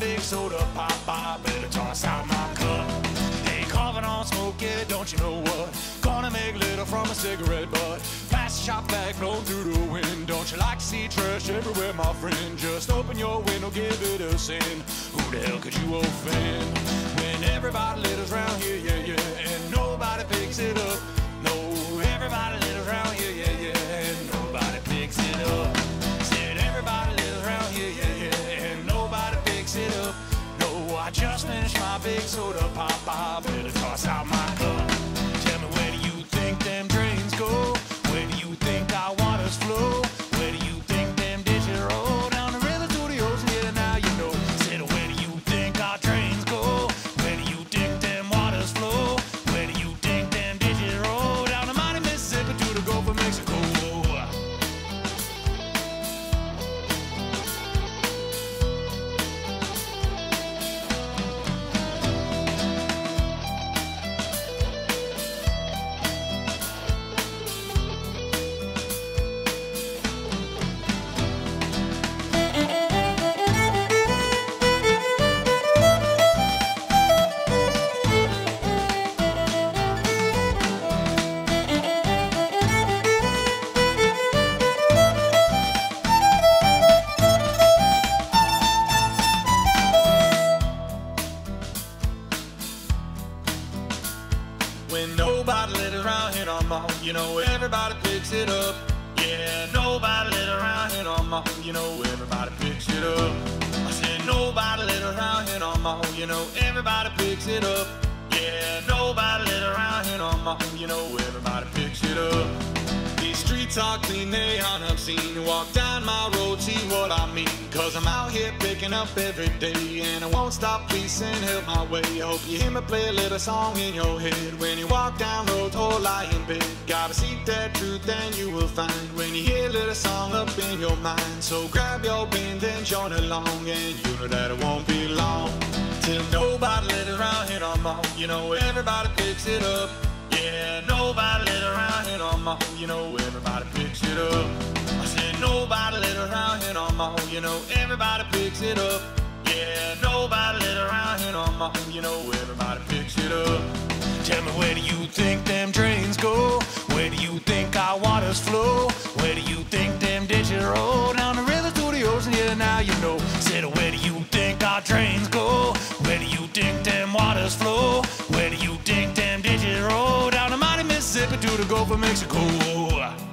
big soda pop, I better toss out my cup. They carving on smoke, yeah, don't you know what? Gonna make little from a cigarette butt. Fast shot back, blown through the wind. Don't you like to see trash everywhere, my friend? Just open your window, give it a sin. Who the hell could you offend? When everybody litters round here, yeah, yeah, and nobody picks it up. No, everybody litters round here, yeah, yeah, and nobody picks it up. Said everybody litters round here, yeah, yeah, and nobody picks it up. No, I just finished my big soda pop, I better toss out my cup. Tell me, where do you think them drains go? Where do you think our waters flow? Where do you think them ditches roll? Down the river to the ocean, yeah, now you know. Said, where do you think our trains go? Where do you think them waters flow? Where do you think them ditches roll? Down the mighty Mississippi to the Gulf of Mexico. When nobody litters around here no more, you know everybody picks it up. Yeah, nobody litters around here no more, you know everybody picks it up. I said nobody litters around here no more, you know everybody picks it up. Yeah, nobody litters around here no more, you know everybody picks it up. These streets are clean, they aren't obscene. Walk down my road, see what I mean. Cause I'm out here picking up every day, and I won't stop, please send help my way. Hope you hear me play a little song in your head when you walk down roads or lie in bed. Gotta seek that truth and you will find when you hear a little song up in your mind. So grab your band and join along, and you know that it won't be long till nobody litters around here no more, you know everybody picks it up. Yeah, nobody litters around here no more, you know everybody picks it up. Nobody litters around here no more, you know everybody picks it up. Yeah, nobody litters around here no more, you know everybody picks it up. Tell me, where do you think them drains go? Where do you think our waters flow? Where do you think them ditches roll? Down the river to the ocean, yeah, now you know. Said, where do you think our trains go? Where do you think them waters flow? Where do you think them ditches roll? Down the mighty Mississippi to the Gulf of Mexico.